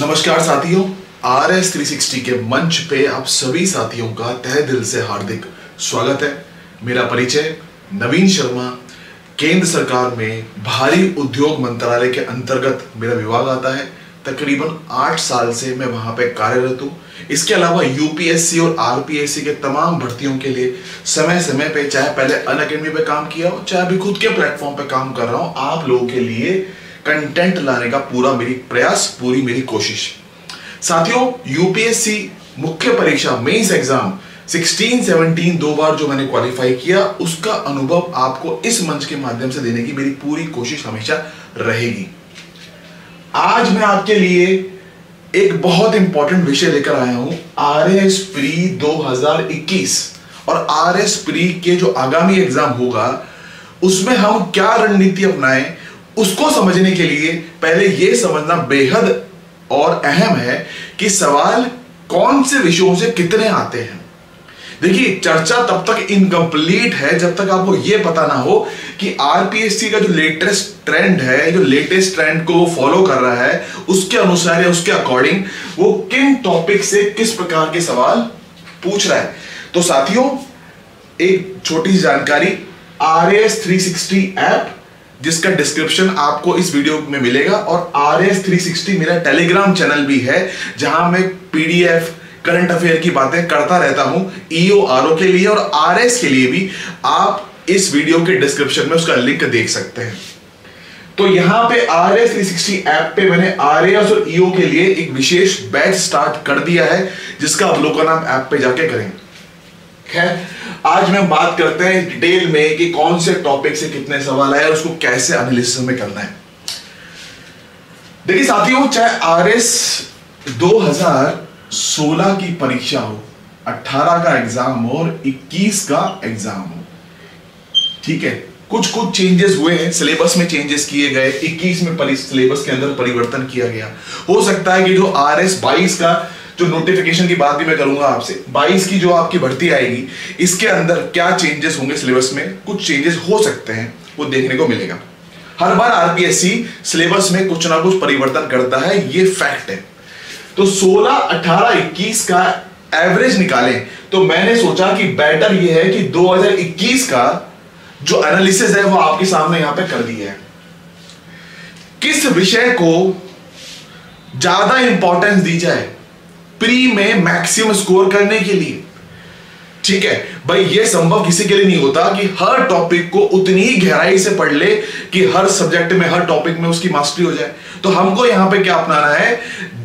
नमस्कार साथियों, आरएस 360 के मंच पे आप सभी साथियों का तहे दिल से हार्दिक स्वागत है। मेरा परिचय नवीन शर्मा, केंद्र सरकार में भारी उद्योग मंत्रालय के अंतर्गत मेरा विभाग आता है। तकरीबन 8 साल से मैं वहाँ पे कार्यरत हूँ। इसके अलावा यूपीएससी और आरपीएससी के तमाम भर्तियों के लिए समय समय पे, चाहे पहले अन अकेडमी पे काम किया हो, चाहे अभी खुद के प्लेटफॉर्म पे काम कर रहा हूँ, आप लोगों के लिए कंटेंट लाने का पूरा मेरी प्रयास, पूरी मेरी कोशिश। साथियों, यूपीएससी मुख्य परीक्षा मेंस एग्जाम 16-17 दो बार जो मैंने क्वालिफाई किया, उसका अनुभव आपको इस मंच के माध्यम से देने की मेरी पूरी कोशिश हमेशा रहेगी। आज मैं आपके लिए एक बहुत इंपॉर्टेंट विषय लेकर आया हूं, आरएस प्री 2021 और आरएस प्री के जो आगामी एग्जाम होगा उसमें हम क्या रणनीति अपनाएं, उसको समझने के लिए पहले यह समझना बेहद और अहम है कि सवाल कौन से विषयों से कितने आते हैं। देखिए, चर्चा तब तक इनकम्प्लीट है जब तक आपको यह पता ना हो कि आरपीएससी का जो लेटेस्ट ट्रेंड है, जो लेटेस्ट ट्रेंड को फॉलो कर रहा है, उसके अनुसार या उसके अकॉर्डिंग वो किन टॉपिक से किस प्रकार के सवाल पूछ रहा है। तो साथियों, एक छोटी सी जानकारी, आरएस 360 ऐप जिसका डिस्क्रिप्शन आपको इस वीडियो में मिलेगा, और आरएस 360 मेरा टेलीग्राम चैनल भी है जहां मैं पीडीएफ, करंट अफेयर की बातें करता रहता हूं ईओ आरओ के लिए और आरएस के लिए भी। आप इस वीडियो के डिस्क्रिप्शन में उसका लिंक देख सकते हैं। तो यहां पे आरएस 360 ऐप पे मैंने आरएस और ईओ के लिए एक विशेष बैच स्टार्ट कर दिया है जिसका अवलोकन आप ऐप पे जाके करेंगे। खैर, आज मैं बात करते हैं डिटेल में कि कौन से टॉपिक से कितने सवाल आए और उसको कैसे एनालिसिस में करना है। देखिए साथियों, चाहे आरएस 2016 की परीक्षा हो, 18 का एग्जाम हो और 21 का एग्जाम हो, ठीक है। कुछ चेंजेस हुए हैं, सिलेबस में चेंजेस किए गए, 21 में सिलेबस के अंदर परिवर्तन किया गया। हो सकता है कि जो आरएस 22 का जो नोटिफिकेशन की बात भी मैं करूंगा आपसे, 22 की जो आपकी भर्ती आएगी, इसके अंदर क्या चेंजेस होंगे सिलेबस में, कुछ चेंजेस हो सकते हैं, वो देखने को मिलेगा। हर बार आरपीएससी सिलेबस में कुछ ना कुछ परिवर्तन करता है, ये फैक्ट है। तो 16, 18, 21 का एवरेज निकालें तो मैंने सोचा कि बेटर ये है कि 2021 का जो एनालिसिस है वो आपके सामने यहां पे कर दिया है। किस विषय को ज्यादा इंपॉर्टेंस दी जाए प्री में मैक्सिमम स्कोर करने के लिए, ठीक है भाई। ये संभव किसी के लिए नहीं होता कि हर टॉपिक को उतनी ही गहराई से पढ़ ले कि हर सब्जेक्ट में, हर टॉपिक में उसकी मास्टरी हो जाए। तो हमको यहां पे क्या अपनाना है,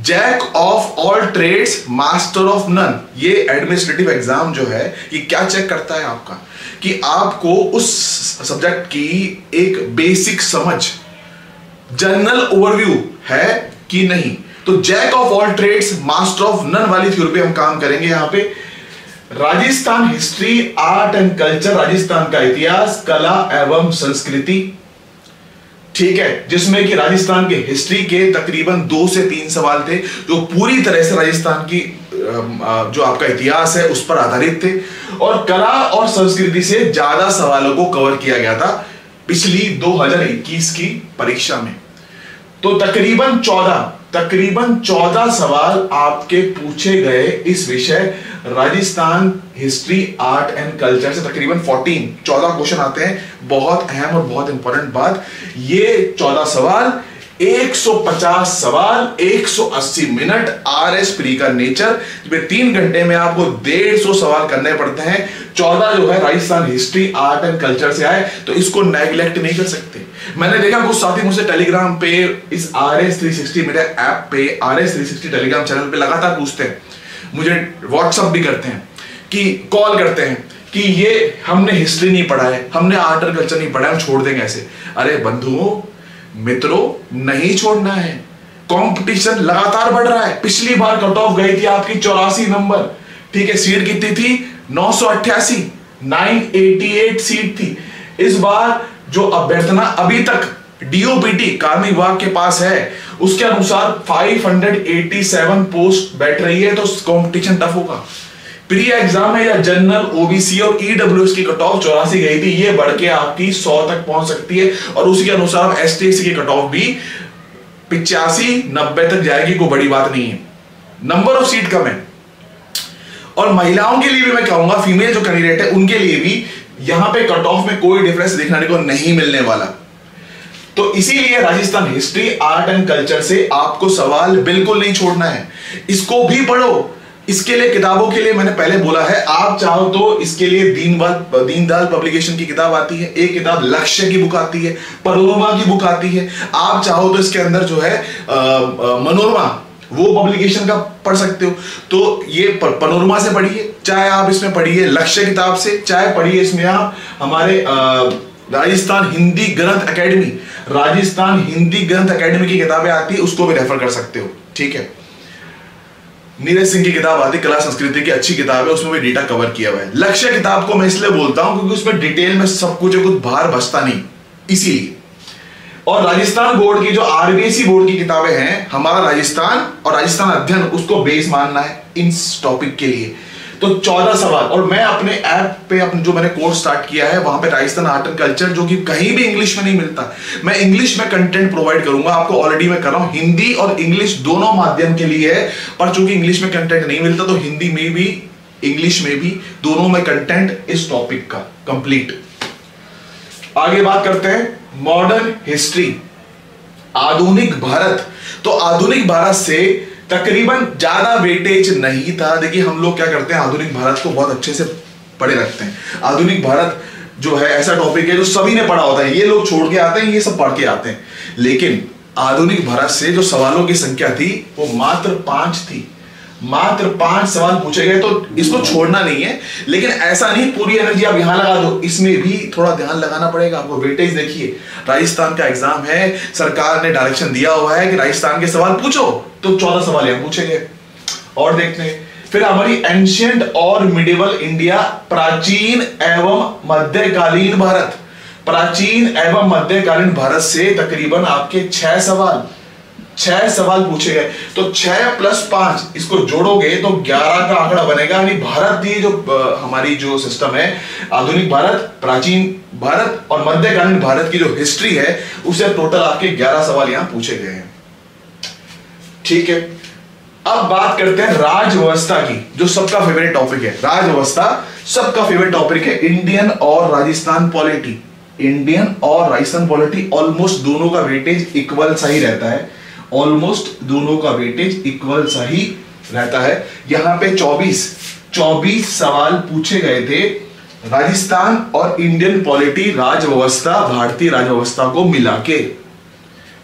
jack of all trades master of none. ये एडमिनिस्ट्रेटिव एग्जाम जो है ये क्या चेक करता है आपका, कि आपको उस सब्जेक्ट की एक बेसिक समझ, जनरल ओवरव्यू है कि नहीं। तो jack of all trades master of none वाली थ्योरी पे हम काम करेंगे। यहां पे Rajasthan history, art and culture, Rajasthan का इतिहास, कला एवं संस्कृति, ठीक है, जिसमें कि राजस्थान के हिस्ट्री के तकरीबन 2 से 3 सवाल थे जो पूरी तरह से राजस्थान की जो आपका इतिहास है उस पर आधारित थे, और कला और संस्कृति से ज्यादा सवालों को कवर किया गया था पिछली 2021 की परीक्षा में। तो तकरीबन 14 सवाल आपके पूछे गए इस विषय Rajasthan history, art and culture से। तकरीबन 14 क्वेश्चन आते हैं। बहुत अहम और बहुत इंपॉर्टेंट बात, ये 14 सवाल 150 सवाल 180 मिनट आरएस प्री का नेचर, जिसमें 3 घंटे में आपको 150 सवाल करने पड़ते हैं। 14 जो है Rajasthan history, art and culture से आए, तो इसको नेग्लेक्ट नहीं कर सकते। मैंने देखा कुछ साथी मुझसे टेलीग्राम पे, इस आरएस 360 मेरे ऐप पे, आरएस 360 टेलीग्राम चैनल पे लगातार पूछते हैं, मुझे व्हाट्सअप भी करते हैं कि कॉल करते हैं कि ये हमने हिस्ट्री नहीं पढ़ा है, हमने आर्ट और कल्चर नहीं पढ़ा है, हम छोड़ देंगे ऐसे। अरे बंधुओं, मित्रों, नहीं छोड़ना है। कंपटीशन लगातार बढ़ रहा है। पिछली बार कट ऑफ गई थी आपकी 84 नंबर, ठीक है, सीट कितनी थी, 988, 988 सीट थी। इस बार जो अभ्यर्थना अभी तक डीओपीटी कार्मिक विभाग के पास है उसके अनुसार 587 पोस्ट बैठ रही है, तो कंपटीशन टफ होगा। प्री एग्जाम है या जनरल, ओबीसी और ईडब्ल्यूएस की कट ऑफ 84 गई थी, ये बढ़ के आपकी 100 तक पहुंच सकती है, और उसी के अनुसार एसटीएससी की कट ऑफ भी 85-90 तक जाएगी, कोई बड़ी बात नहीं है, नंबर ऑफ सीट कम है। और महिलाओं के लिए भी मैं कहूंगा, फीमेल जो कैंडिडेट है उनके लिए भी यहां पे कट ऑफ में कोई डिफरेंस देखने को नहीं मिलने वाला। तो इसीलिए Rajasthan history art and culture से आपको सवाल बिल्कुल नहीं छोड़ना है, इसको भी पढ़ो। इसके लिए किताबों के लिए मैंने पहले बोला है, आप चाहो तो इसके लिए दीनदयाल पब्लिकेशन की किताब आती है, एक किताब लक्ष्य की बुक आती है, पनोरमा की बुक आती है, आप चाहो तो इसके अंदर जो है मनोरमा वो पब्लिकेशन का पढ़ सकते हो। तो ये पनोरमा से पढ़िए, चाहे आप इसमें पढ़िए लक्ष्य किताब से, चाहे पढ़िए इसमें आप हमारे राजस्थान हिंदी ग्रंथ अकेडमी की किताबें आती है, उसको भी रेफर कर सकते हो, ठीक है। नीरज सिंह की किताब आती है कला संस्कृति की, अच्छी किताब है, उसमें भी डेटा कवर किया हुआ है। लक्ष्य किताब को मैं इसलिए बोलता हूं क्योंकि उसमें डिटेल में सब कुछ बाहर बचता नहीं, इसीलिए। और राजस्थान बोर्ड की जो आरबीएससी बोर्ड की किताबें हैं, हमारा राजस्थान और राजस्थान अध्ययन उसको बेस मानना है इन टॉपिक के लिए। तो 14 सवाल, और मैं अपने ऐप पे जो मैंने कोर्स स्टार्ट किया है वहां पे राजस्थान आर्ट एंड कल्चर, जो कि कहीं भी इंग्लिश में नहीं मिलता, मैं इंग्लिश में कंटेंट प्रोवाइड करूंगा आपको। ऑलरेडी मैं कर रहा हूं, हिंदी और इंग्लिश दोनों माध्यम के लिए है, पर चूंकि इंग्लिश में कंटेंट नहीं मिलता तो हिंदी में भी इंग्लिश में भी दोनों में कंटेंट इस टॉपिक का कंप्लीट। आगे बात करते हैं मॉडर्न हिस्ट्री, आधुनिक भारत। तो आधुनिक भारत से तकरीबन ज्यादा वेटेज नहीं था। देखिए हम लोग क्या करते हैं, आधुनिक भारत को बहुत अच्छे से पढ़े रखते हैं। आधुनिक भारत जो है ऐसा टॉपिक है जो सभी ने पढ़ा होता है, ये लोग छोड़ के आते हैं, ये सब पढ़ के आते हैं। लेकिन आधुनिक भारत से जो सवालों की संख्या थी वो मात्र 5 थी, मात्र 5 सवाल पूछे गए। तो इसको छोड़ना नहीं है, लेकिन ऐसा नहीं पूरी एनर्जी आप यहां लगा दो, इसमें भी थोड़ा ध्यान लगाना पड़ेगा आपको। वेटेज देखिए, राजस्थान का एग्जाम है, सरकार ने डायरेक्शन दिया हुआ है कि राजस्थान के सवाल पूछो, तो 14 सवाल यहां पूछेंगे। और देखते हैं फिर हमारी एंशियंट और मिडिवल इंडिया, प्राचीन एवं मध्यकालीन भारत। प्राचीन एवं मध्यकालीन भारत से तकरीबन आपके 6 सवाल पूछे गए। तो 6 + 5 इसको जोड़ोगे तो 11 का आंकड़ा बनेगा। यानी भारतीय जो हमारी जो सिस्टम है, आधुनिक भारत, प्राचीन भारत और मध्यकालीन भारत की जो हिस्ट्री है, उसे टोटल आपके 11 सवाल यहां पूछे गए हैं, ठीक है। अब बात करते हैं राजव्यवस्था की, जो सबका फेवरेट टॉपिक है। राजव्यवस्था सबका फेवरेट टॉपिक है। इंडियन और राजस्थान पॉलिटी, इंडियन और राजस्थान पॉलिटी ऑलमोस्ट दोनों का वेटेज इक्वल सा ही रहता है, यहां पे 24 सवाल पूछे गए थे। राजस्थान और इंडियन पॉलिटी, राजव्यवस्था, भारतीय राजव्यवस्था को मिला के,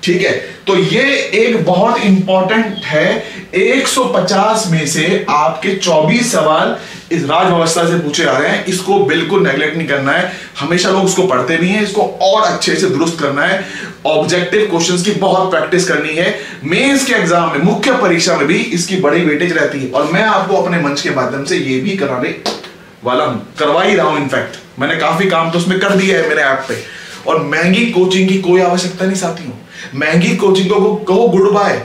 ठीक है। तो ये एक बहुत इंपॉर्टेंट है, 150 में से आपके 24 सवाल इस राजव्यवस्था से पूछे जा रहे हैं। इसको बिल्कुल नेग्लेक्ट नहीं करना है, हमेशा लोग उसको पढ़ते भी हैं, इसको और अच्छे से दुरुस्त करना है। ऑब्जेक्टिव क्वेश्चंस की बहुत प्रैक्टिस करनी है। मेंस के एग्जाम में, मुख्य परीक्षा में भी इसकी बड़ी वेटेज रहती है, और मैं आपको अपने मंच के माध्यम से ये भी कराने वाला हूं, करवा ही रहा हूं। इनफैक्ट मैंने काफी काम तो उसमें कर दिया है मेरे ऐप पे। और महंगी कोचिंग की कोई आवश्यकता नहीं साथियों, महंगी कोचिंग को कहो गुड बाय।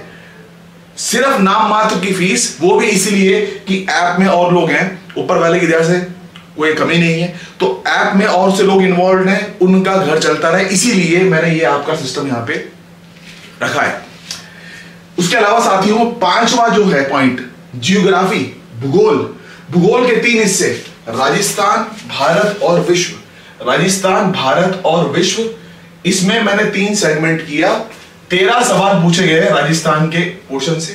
सिर्फ नाम मात्र की फीस, वो भी इसीलिए कि ऐप में और लोग हैं, ऊपर वाले की दया से कोई कमी नहीं है, तो ऐप में और से लोग इन्वॉल्व हैं, उनका घर चलता रहे, इसीलिए मैंने ये आपका सिस्टम यहां पे रखा है। उसके अलावा साथियों 5वां जो है पॉइंट, जियोग्राफी, भूगोल। भूगोल के 3 हिस्से, राजस्थान, भारत और विश्व। राजस्थान, भारत और विश्व, इसमें मैंने 3 सेगमेंट किया। 13 सवाल पूछे गए राजस्थान के पोर्शन से,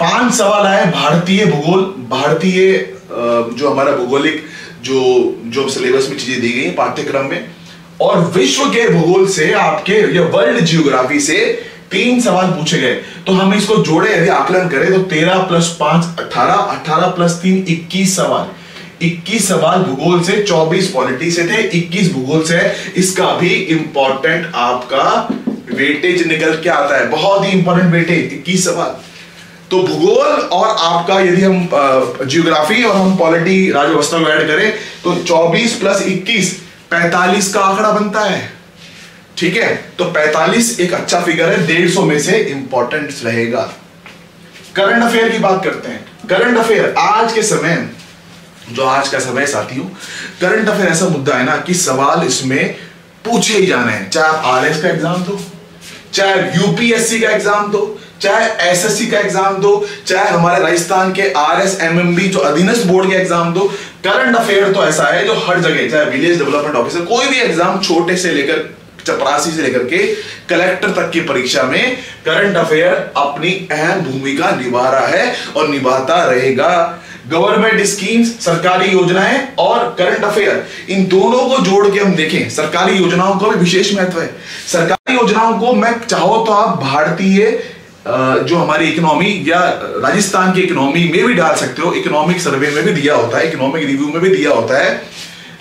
5 सवाल आए भारतीय भूगोल, भारतीय जो हमारा भूगोलिक जो सिलेबस में चीजें दी गई हैं पाठ्यक्रम में, और विश्व के भूगोल से आपके या वर्ल्ड जियोग्राफी से 3 सवाल पूछे गए। तो हम इसको जोड़े यदि आकलन करें तो 13 + 5 18, 18 + 3 21 सवाल। 21 सवाल भूगोल से, 24 पॉलिटी से थे, 21 भूगोल से। इसका भी इंपॉर्टेंट आपका वेटेज निकल के आता है, बहुत ही इंपॉर्टेंट वेटेज 21 सवाल। तो भूगोल और आपका यदि हम जियोग्राफी और हम पॉलिटी राजव्यवस्था को ऐड करें तो 24 + 21 45 का आंकड़ा बनता है, ठीक है। तो 45 एक अच्छा फिगर है, 150 में से इंपॉर्टेंट रहेगा। करंट अफेयर की बात करते हैं। करंट अफेयर आज के समय, जो आज का समय साथियों, करंट अफेयर ऐसा मुद्दा है ना कि सवाल इसमें पूछे ही जाने हैं, चाहे आप आरएस का एग्जाम दो, चाहे यूपीएससी का एग्जाम दो, चाहे एसएससी का एग्जाम दो, चाहे हमारे राजस्थान के आरएसएमएमबी जो अधीनस्थ बोर्ड के एग्जाम दो, करंट अफेयर तो ऐसा है जो हर जगह, चाहे विलेज डेवलपमेंट ऑफिसर, कोई भी एग्जाम छोटे से लेकर चपरासी से लेकर के कलेक्टर तक की परीक्षा में करंट अफेयर अपनी अहम भूमिका निभा रहा है और निभाता रहेगा। गवर्नमेंट स्कीम्स, सरकारी योजनाएं और करंट अफेयर, इन दोनों को जोड़ के हम देखें, सरकारी योजनाओं का भी विशेष महत्व है। सरकारी योजनाओं को मैं चाहो तो आप भारतीय जो हमारी इकोनॉमी या राजस्थान की इकोनॉमी में भी डाल सकते हो, इकोनॉमिक सर्वे में भी दिया होता है, इकोनॉमिक रिव्यू में भी दिया होता है,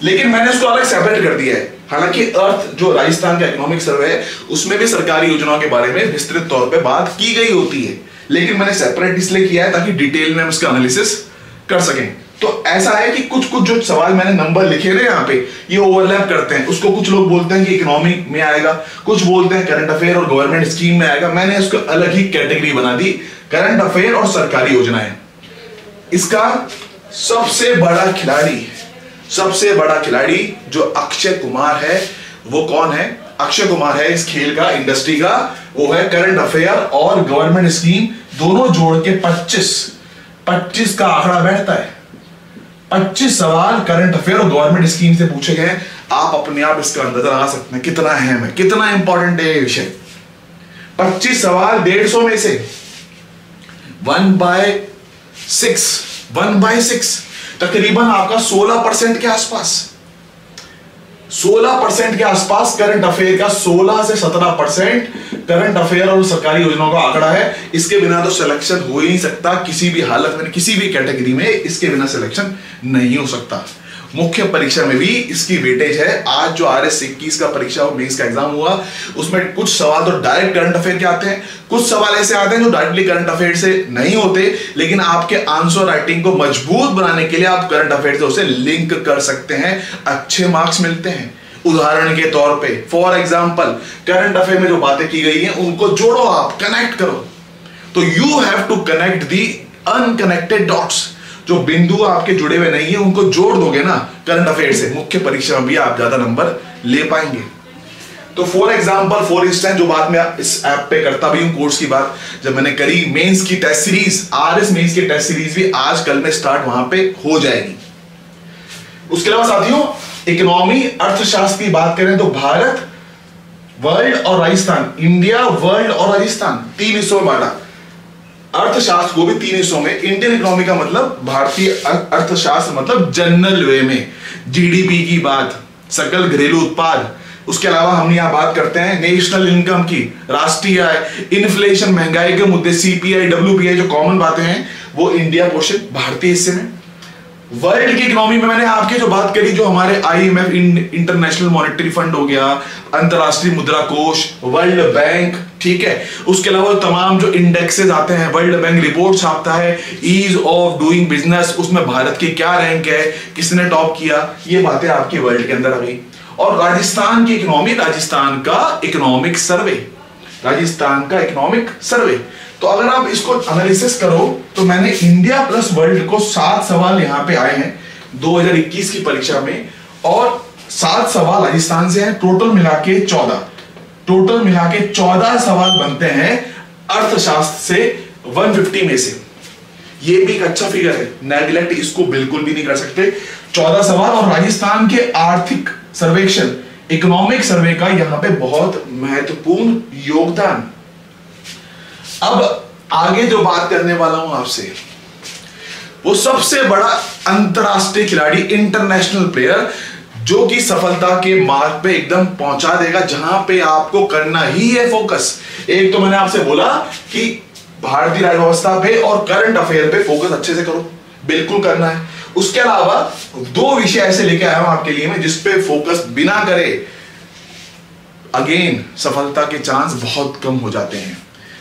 लेकिन मैंने उसको अलग सेपरेट कर दिया है। हालांकि अर्थ जो राजस्थान का इकोनॉमिक सर्वे है उसमें भी सरकारी योजनाओं के बारे में विस्तृत तौर पे बात की गई होती है, लेकिन मैंने सेपरेट इसलिए किया है ताकि डिटेल में हम इसका एनालिसिस कर सकें। तो ऐसा है कि कुछ कुछ जो सवाल मैंने नंबर लिखे थे यहाँ पे, ये ओवरलैप करते हैं। उसको कुछ लोग बोलते हैं कि इकोनॉमी में आएगा, कुछ बोलते हैं करंट अफेयर और गवर्नमेंट स्कीम में आएगा। मैंने उसको अलग ही कैटेगरी बना दी, करंट अफेयर और सरकारी योजनाएं। इसका सबसे बड़ा खिलाड़ी, सबसे बड़ा खिलाड़ी जो अक्षय कुमार है, वो कौन है? अक्षय कुमार है इस खेल का, इंडस्ट्री का, वो है करंट अफेयर और गवर्नमेंट स्कीम दोनों जोड़ के 25 का आंकड़ा बैठता है। 25 सवाल करंट अफेयर और गवर्नमेंट स्कीम से पूछे गए। आप अपने आप इसका अंदाजा लगा सकते हैं कितना अहम है, कितना इंपॉर्टेंट है ये विषय। 25 सवाल 150 में से 1/6 तकरीबन आपका 16% के आसपास, 16% के आसपास करंट अफेयर का 16 से 17% करंट अफेयर और सरकारी योजनाओं का आंकड़ा है। इसके बिना तो सिलेक्शन हो ही नहीं सकता, किसी भी हालत में, किसी भी कैटेगरी में इसके बिना सिलेक्शन नहीं हो सकता। मुख्य परीक्षा में भी इसकी वेटेज है। आज जो RS 21 का परीक्षा और मेंस का एग्जाम हुआ, उसमें कुछ सवाल तो डायरेक्ट करंट अफेयर के आते हैं, कुछ सवाल ऐसे आते हैं जो डायरेक्टली करंट अफेयर से नहीं होते, लेकिन आपके आंसर राइटिंग को मजबूत बनाने के लिए आप करंट अफेयर से उसे लिंक कर सकते हैं, अच्छे मार्क्स मिलते हैं। उदाहरण के तौर पर, फॉर एग्जाम्पल, करंट अफेयर में जो बातें की गई है उनको जोड़ो, आप कनेक्ट करो। तो you have to connect the unconnected dots. जो बिंदु आपके जुड़े हुए नहीं है उनको जोड़ दोगे ना करंट अफेयर से, मुख्य परीक्षा में भी आप ज्यादा नंबर ले पाएंगे। तो फॉर एग्जांपल, फॉर इंस्टेंस, जो बात मैं इस ऐप पे करता भी हूं, कोर्स की बात जब मैंने करी, मेंस की टेस्ट सीरीज, आरएस मेंस की टेस्ट सीरीज भी आज कल में स्टार्ट वहां पे हो जाएगी। उसके अलावा साथियों, इकोनॉमी, अर्थशास्त्र की बात करें तो भारत, वर्ल्ड और राजस्थान, इंडिया, वर्ल्ड और राजस्थान, 3 हिस्सों में बांटा। अर्थशास्त्र को भी 3 हिस्सों में, इंडियन इकोनॉमी का मतलब भारतीय अर्थशास्त्र, मतलब जनरल वे में जीडीपी की बात, सकल घरेलू उत्पाद। उसके अलावा हम यहाँ बात करते हैं नेशनल इनकम की, राष्ट्रीय आय, इन्फ्लेशन, महंगाई के मुद्दे, सीपीआई, डब्ल्यूपीआई, जो कॉमन बातें हैं वो इंडिया पोर्शन भारतीय हिस्से में। वर्ल्ड की इकोनॉमी में मैंने आपकी जो बात करी, जो हमारे IMF, इंटरनेशनल मॉनेटरी फंड हो गया, अंतरराष्ट्रीय मुद्रा कोष, वर्ल्ड बैंक, ठीक है। उसके अलावा तमाम जो इंडेक्सेस आते हैं, वर्ल्ड बैंक रिपोर्ट छापता है, ईज ऑफ डूइंग बिजनेस, उसमें भारत की क्या रैंक है, किसने टॉप किया, ये बातें आपकी वर्ल्ड के अंदर आ गई। और राजस्थान की इकोनॉमी, राजस्थान का इकोनॉमिक सर्वे, राजस्थान का इकोनॉमिक सर्वे। तो अगर आप इसको एनालिसिस करो तो मैंने इंडिया प्लस वर्ल्ड को 7 सवाल यहां पे आए हैं 2021 की परीक्षा में, और 7 सवाल राजस्थान से हैं, टोटल मिला के 14, टोटल मिला के 14 सवाल बनते हैं अर्थशास्त्र से 150 में से। ये भी एक अच्छा फिगर है, नेगलेक्ट इसको बिल्कुल भी नहीं कर सकते। 14 सवाल, और राजस्थान के आर्थिक सर्वेक्षण, इकोनॉमिक सर्वे का यहां पे बहुत महत्वपूर्ण योगदान। अब आगे जो बात करने वाला हूं आपसे, वो सबसे बड़ा अंतरराष्ट्रीय खिलाड़ी, इंटरनेशनल प्लेयर, जो कि सफलता के मार्ग पे एकदम पहुंचा देगा जहां पे आपको करना ही है फोकस। एक तो मैंने आपसे बोला कि भारतीय अर्थव्यवस्था पे और करंट अफेयर पे फोकस अच्छे से करो, बिल्कुल करना है। उसके अलावा 2 विषय ऐसे लेके आया हूं आपके लिए मैं, जिसपे फोकस बिना करे अगेन सफलता के चांस बहुत कम हो जाते हैं।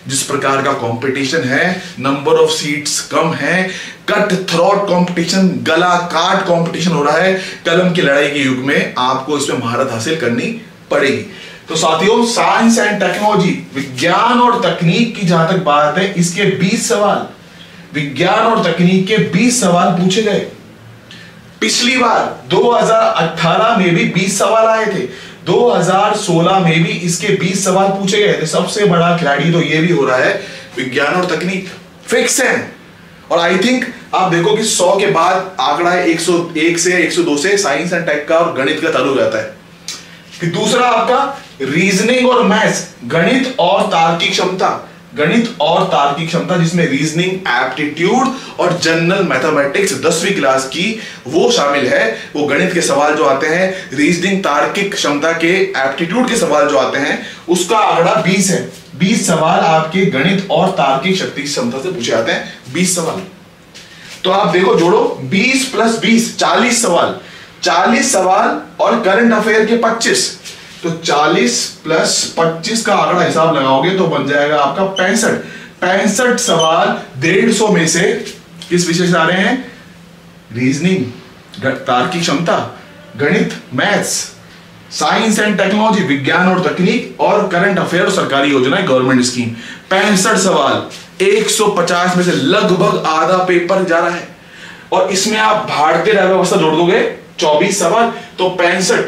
जिस प्रकार का कंपटीशन है, नंबर ऑफ सीट्स कम है, कट थ्रोट कंपटीशन, गला काट कंपटीशन हो रहा है, कलम की लड़ाई के युग में आपको इसमें महारत हासिल करनी पड़ेगी। तो साथियों, साइंस एंड टेक्नोलॉजी, विज्ञान और तकनीक की जहां तक बात है, इसके 20 सवाल, विज्ञान और तकनीक के 20 सवाल पूछे गए। पिछली बार 2018 में भी 20 सवाल आए थे, 2016 में भी इसके 20 सवाल पूछे गए थे। सबसे बड़ा खिलाड़ी तो ये भी हो रहा है विज्ञान और तकनीक, फिक्स है। और आई थिंक आप देखो कि 100 के बाद आंकड़ा 101 से 102 से साइंस एंड टेक का और गणित का ताल्लुक रहता है। कि दूसरा आपका रीजनिंग और मैथ्स, गणित और तार्किक क्षमता, गणित और तार्किक क्षमता जिसमें रीजनिंग, एप्टीट्यूड और जनरल मैथमेटिक्स 10वीं क्लास की वो शामिल है। वो गणित के सवाल जो आते हैं, रीजनिंग, तार्किक क्षमता के, एप्टीट्यूड के सवाल जो आते हैं, उसका आंकड़ा 20 है। 20 सवाल आपके गणित और तार्किक शक्ति क्षमता से पूछे जाते हैं, 20 सवाल। तो आप देखो जोड़ो 20 + 20, 40 सवाल, 40 सवाल और करंट अफेयर के 25, तो 40 + 25 का आंकड़ा हिसाब लगाओगे तो बन जाएगा आपका 65 सवाल 150 में से किस विषय से आ रहे हैं? रीजनिंग, तार्किक क्षमता, गणित, मैथ्स, साइंस एंड टेक्नोलॉजी, विज्ञान और तकनीक, और करंट अफेयर और सरकारी योजनाएं, गवर्नमेंट स्कीम। 65 सवाल 150 में से लगभग आधा पेपर जा रहा है। और इसमें आप भारतीय राज्य व्यवस्था जोड़ दोगे 24 सवाल, तो 65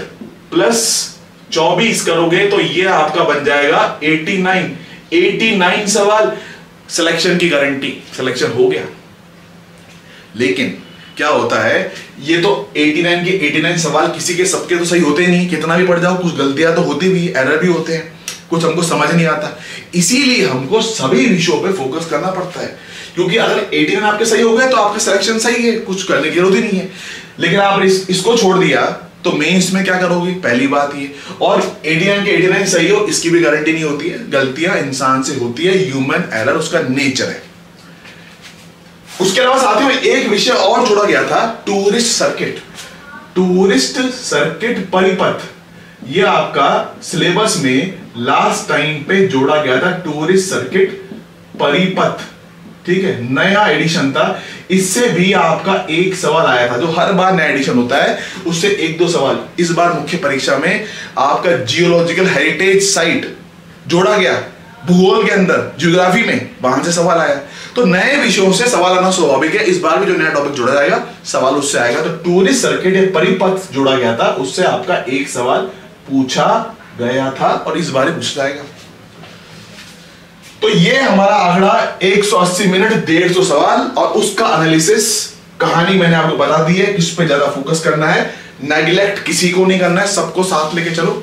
+ 24 करोगे तो ये आपका बन जाएगा 89 सवाल। सिलेक्शन की गारंटी, सिलेक्शन हो गया। लेकिन क्या होता है, ये तो 89 के 89 सवाल किसी के सबके तो सही होते नहीं, कितना भी पढ़ जाओ, कुछ गलतियां तो होती भी, एरर भी होते हैं, कुछ हमको समझ नहीं आता। इसीलिए हमको सभी विषयों पे फोकस करना पड़ता है, क्योंकि अगर 89 आपके सही हो गए तो आपका सिलेक्शन सही है, कुछ करने की जरूरत ही नहीं है। लेकिन आप इसको छोड़ दिया तो मेंस में क्या करोगे, पहली बात ये। और 89 के 89 सही हो इसकी भी गारंटी नहीं होती है, गलतियां इंसान से होती है, ह्यूमन एरर उसका नेचर है। उसके अलावा साथियों एक विषय और जोड़ा गया था, टूरिस्ट सर्किट, टूरिस्ट सर्किट परिपथ। ये आपका सिलेबस में लास्ट टाइम पे जोड़ा गया था, टूरिस्ट सर्किट परिपथ, ठीक है, नया एडिशन था। इससे भी आपका एक सवाल आया था, जो हर बार नया एडिशन होता है उससे एक दो सवाल। इस बार मुख्य परीक्षा में आपका जियोलॉजिकल हेरिटेज साइट जोड़ा गया, भूगोल के अंदर, ज्योग्राफी में, वहां से सवाल आया। तो नए विषयों से सवाल आना स्वाभाविक है। इस बार भी जो नया टॉपिक जोड़ा जाएगा सवाल उससे आएगा। तो टूरिस्ट सर्किट या परिपथ जोड़ा गया था, उससे आपका एक सवाल पूछा गया था और इस बार पूछा जाएगा। तो ये हमारा आंकड़ा 180 मिनट 150 सवाल, और उसका एनालिसिस, कहानी मैंने आपको बता दी है किस पे ज्यादा फोकस करना है। नेग्लेक्ट किसी को नहीं करना है, सबको साथ लेके चलो।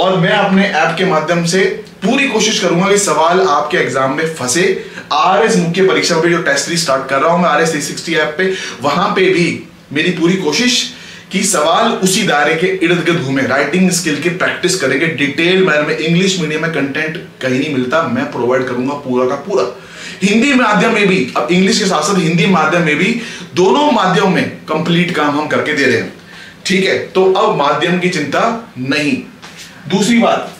और मैं अपने ऐप के माध्यम से पूरी कोशिश करूंगा कि सवाल आपके एग्जाम में फंसे। आरएस मुख्य परीक्षा पे जो टेस्ट सीरीज स्टार्ट कर रहा हूं मैं, आरएस 360 ऐप पे, वहां पे भी मेरी पूरी कोशिश कि सवाल उसी दायरे के इर्द गिर्द घूमे। राइटिंग स्किल की प्रैक्टिस करेंगे डिटेल मैनर में। इंग्लिश मीडियम में कंटेंट कहीं नहीं मिलता, मैं प्रोवाइड करूंगा पूरा का पूरा। हिंदी माध्यम में भी, अब इंग्लिश के साथ साथ हिंदी माध्यम में भी, दोनों माध्यम में कंप्लीट काम हम करके दे रहे हैं, ठीक है। तो अब माध्यम की चिंता नहीं। दूसरी बात,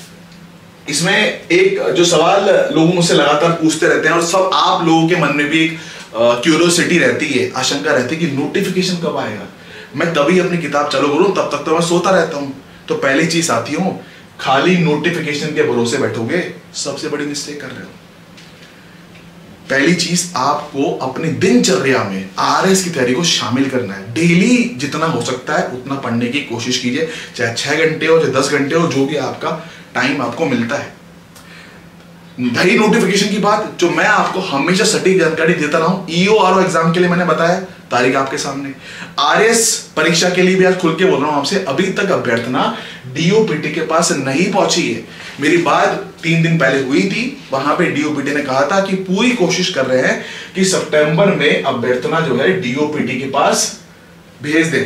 इसमें एक जो सवाल लोग मुझसे लगातार पूछते रहते हैं, और सब आप लोगों के मन में भी एक क्यूरियोसिटी रहती है, आशंका रहती है कि नोटिफिकेशन कब आएगा। मैं तभी अपनी किताब चालू करूं, तब तक तो मैं सोता रहता हूं। तो पहली चीज साथियों, खाली नोटिफिकेशन के भरोसे बैठोगे, सबसे बड़ी मिस्टेक कर रहे हो। पहली चीज, आपको अपने दिनचर्या में आरएस की तैयारी को शामिल करना है। डेली जितना हो सकता है उतना पढ़ने की कोशिश कीजिए, चाहे 6 घंटे हो, चाहे 10 घंटे हो, जो भी आपका टाइम आपको मिलता है। भाई नोटिफिकेशन की बात, जो मैं आपको हमेशा सटीक जानकारी देता रहा हूं, ईओ आरओ एग्जाम के लिए मैंने बताया तारीख आपके सामने, आरएस परीक्षा के लिए भी आज खुल के बोल रहा हूं आपसे, अभी तक अभ्यर्थना डीओपीटी के पास नहीं पहुंची है। मेरी बात 3 दिन पहले हुई थी, वहां पे डीओपीटी ने कहा था कि पूरी कोशिश कर रहे हैं कि सितंबर में अभ्यर्थना जो है डीओपीटी के पास भेज दें।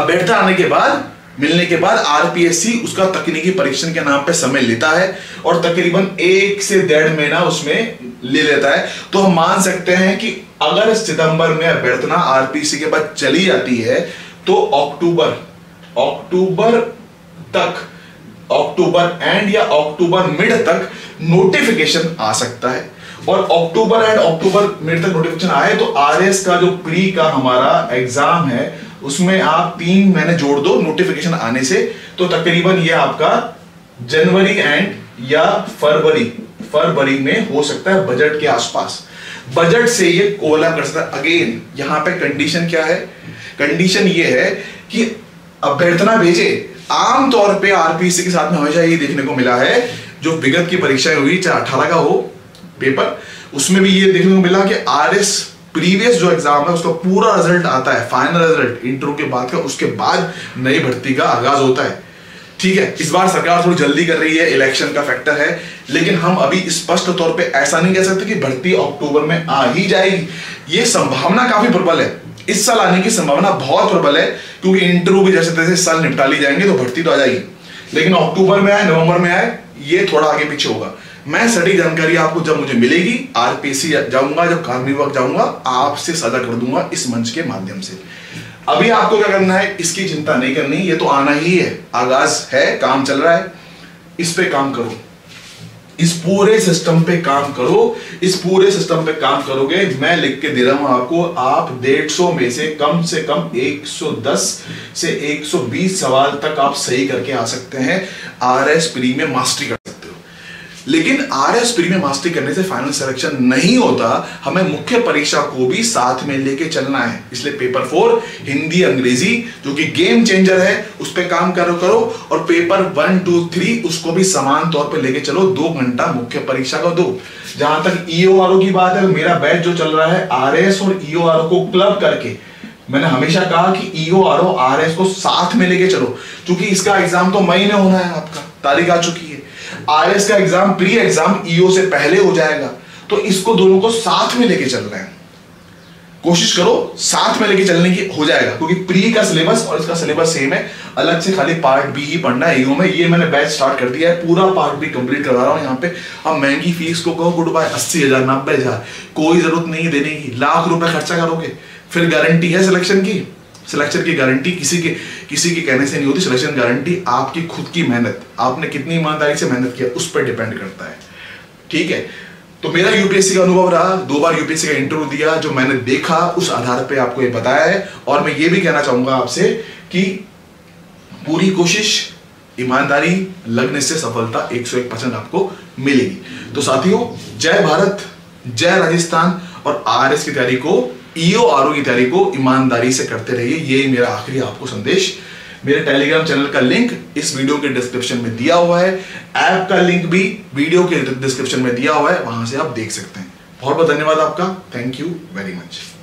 अभ्यर्थना आने के बाद, मिलने के बाद आरपीएससी उसका तकनीकी परीक्षण के नाम पे समय लेता है, और तकरीबन 1 से 1.5 महीना उसमें ले लेता है। तो हम मान सकते हैं कि अगर सितंबर में अभ्यर्थना आरपीएससी के पास चली जाती है तो अक्टूबर एंड या अक्टूबर मिड तक नोटिफिकेशन आ सकता है। और अक्टूबर एंड अक्टूबर मिड तक नोटिफिकेशन आए तो आरएस का जो प्री का हमारा एग्जाम है उसमें आप 3 महीने जोड़ दो नोटिफिकेशन आने से, तो तकरीबन ये आपका जनवरी एंड या फरवरी में हो सकता है, बजट के आसपास। बजट से ये कोला कर सकता है। अगेन यहां पे कंडीशन क्या है, कंडीशन ये है कि अभ्यर्थना भेजे आमतौर पे आरपीएससी के साथ में हमेशा ये देखने को मिला है, जो विगत की परीक्षाएं हुई चाहे 18 का हो पेपर, उसमें भी ये देखने को मिला कि आरएस प्रीवियस जो एग्जाम है उसका पूरा रिजल्ट आता है, फाइनल रिजल्ट इंटरव्यू के बाद का, उसके बाद नई भर्ती का आगाज होता है। ठीक है, इस बार सरकार थोड़ी जल्दी कर रही है, इलेक्शन का फैक्टर है, लेकिन हम अभी स्पष्ट तौर पे ऐसा नहीं कह सकते कि भर्ती अक्टूबर में आ ही जाएगी। ये संभावना काफी प्रबल है, इस साल आने की संभावना बहुत प्रबल है, क्योंकि इंटरव्यू भी जैसे तैसे साल निपटा ली जाएंगे तो भर्ती तो आ जाएगी, लेकिन अक्टूबर में आए नवंबर में आए ये थोड़ा आगे पीछे होगा। मैं सटीक जानकारी आपको जब मुझे मिलेगी, आरपीएससी जाऊंगा, जब कार्मिक विभाग जाऊंगा, आपसे साझा कर दूंगा इस मंच के माध्यम से। अभी आपको क्या करना है इसकी चिंता नहीं करनी, ये तो आना ही है, आगाज है, काम चल रहा है, इस पे काम करो, इस पूरे सिस्टम पे काम करो। इस पूरे सिस्टम पे काम करोगे, मैं लिख के दे रहा हूं आपको, आप 150 में से कम 110 से 120 सवाल तक आप सही करके आ सकते हैं, आरएस प्री में मास्टरी कर सकते हो। लेकिन आरएस प्री में मास्टरी करने से फाइनल सिलेक्शन नहीं होता, हमें मुख्य परीक्षा को भी साथ में लेके चलना है। इसलिए पेपर 4 हिंदी अंग्रेजी जो कि गेम चेंजर है उस पे काम करो और पेपर 1, 2, 3 उसको भी समान तौर पे लेके चलो। 2 घंटा मुख्य परीक्षा का दो। जहां तक ईओ आर ओ की बात है, मेरा बैच जो चल रहा है आरएस और ईओ आर ओ को क्लब करके, मैंने हमेशा कहा कि ईओ आर ओ आरएस को साथ में लेके चलो, क्योंकि इसका एग्जाम तो मई में होना है, आपका तारीख आ चुकी है, आरएस का एग्जाम प्री एग्जाम ईओ से पहले हो जाएगा, तो इसको दोनों को साथ में लेके चल रहे हैं। कोशिश करो साथ में लेके चलने की, हो जाएगा, क्योंकि प्री का सिलेबस और इसका सिलेबस सेम है, अलग से खाली पार्ट बी ही पढ़ना है ईओ में। ये मैंने बैच स्टार्ट कर दिया है, पूरा पार्ट बी कंप्लीट करवा रहा हूँ। यहाँ पे अब महंगी फीस को कहो गुड बाय, 80,000 90,000 कोई जरूरत नहीं देने की, लाख रुपए खर्चा करोगे, फिर गारंटी है सिलेक्शन की। सिलेक्शन की गारंटी किसी के कहने से नहीं होती, सिलेक्शन गारंटी आपकी खुद की मेहनत, आपने कितनी ईमानदारी से मेहनत किया उस पर डिपेंड करता है। ठीक है, तो मेरा यूपीएससी का अनुभव रहा, 2 बार यूपीएससी का इंटरव्यू दिया, जो मैंने देखा उस आधार पे आपको ये बताया है। और मैं ये भी कहना चाहूंगा आपसे कि पूरी कोशिश, ईमानदारी, लगने से सफलता 101% आपको मिलेगी। तो साथियों, जय भारत, जय राजस्थान, और आरएस की तैयारी को, ईओ आरओ की तैयारी को ईमानदारी से करते रहिए, यही मेरा आखिरी आपको संदेश। मेरे टेलीग्राम चैनल का लिंक इस वीडियो के डिस्क्रिप्शन में दिया हुआ है, ऐप का लिंक भी वीडियो के डिस्क्रिप्शन में दिया हुआ है, वहां से आप देख सकते हैं। बहुत बहुत धन्यवाद आपका, थैंक यू वेरी मच।